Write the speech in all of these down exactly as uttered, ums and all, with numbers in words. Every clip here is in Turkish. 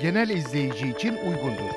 genel izleyici için uygundur.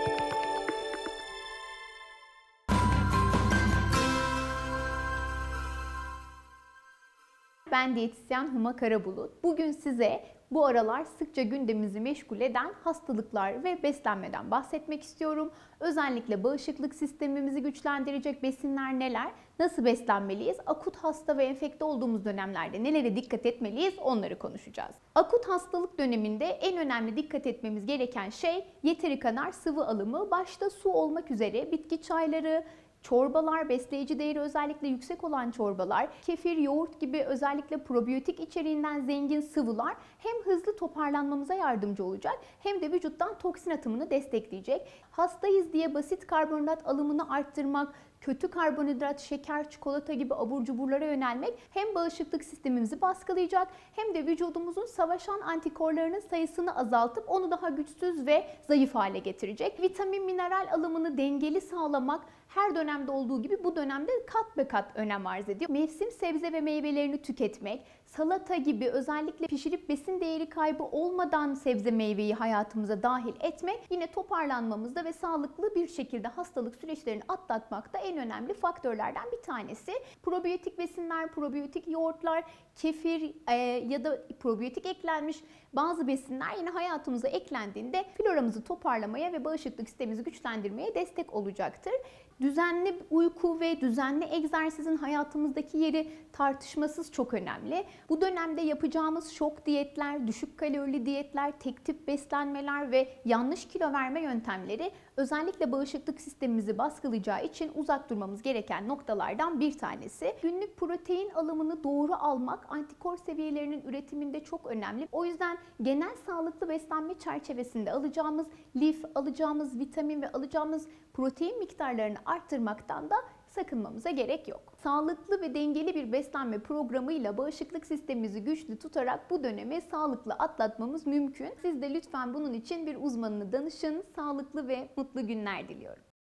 Ben diyetisyen Huma Karabulut. Bugün size bu aralar sıkça gündemimizi meşgul eden hastalıklar ve beslenmeden bahsetmek istiyorum. Özellikle bağışıklık sistemimizi güçlendirecek besinler neler, nasıl beslenmeliyiz, akut hasta ve enfekte olduğumuz dönemlerde nelere dikkat etmeliyiz onları konuşacağız. Akut hastalık döneminde en önemli dikkat etmemiz gereken şey yeteri kadar sıvı alımı, başta su olmak üzere bitki çayları, çorbalar, besleyici değeri özellikle yüksek olan çorbalar, kefir, yoğurt gibi özellikle probiyotik içeriğinden zengin sıvılar hem hızlı toparlanmamıza yardımcı olacak hem de vücuttan toksin atımını destekleyecek. Hastayız diye basit karbonhidrat alımını arttırmak, kötü karbonhidrat, şeker, çikolata gibi abur cuburlara yönelmek hem bağışıklık sistemimizi baskılayacak hem de vücudumuzun savaşan antikorlarının sayısını azaltıp onu daha güçsüz ve zayıf hale getirecek. Vitamin, mineral alımını dengeli sağlamak her dönemde olduğu gibi bu dönemde kat be kat önem arz ediyor. Mevsim sebze ve meyvelerini tüketmek, salata gibi özellikle pişirip besin değeri kaybı olmadan sebze meyveyi hayatımıza dahil etmek yine toparlanmamızda ve sağlıklı bir şekilde hastalık süreçlerini atlatmakta en önemli faktörlerden bir tanesi. Probiyotik besinler, probiyotik yoğurtlar, kefir e, ya da probiyotik eklenmiş bazı besinler yine hayatımıza eklendiğinde floramızı toparlamaya ve bağışıklık sistemimizi güçlendirmeye destek olacaktır. Düzenli uyku ve düzenli egzersizin hayatımızdaki yeri tartışmasız çok önemli. Bu dönemde yapacağımız şok diyetler, düşük kalorili diyetler, tek tip beslenmeler ve yanlış kilo verme yöntemleri özellikle bağışıklık sistemimizi baskılayacağı için uzak durmamız gereken noktalardan bir tanesi. Günlük protein alımını doğru almak antikor seviyelerinin üretiminde çok önemli. O yüzden genel sağlıklı beslenme çerçevesinde alacağımız lif, alacağımız vitamin ve alacağımız protein miktarlarını arttırmaktan da sakınmamıza gerek yok. Sağlıklı ve dengeli bir beslenme programıyla bağışıklık sistemimizi güçlü tutarak bu dönemi sağlıklı atlatmamız mümkün. Siz de lütfen bunun için bir uzmanına danışın. Sağlıklı ve mutlu günler diliyorum.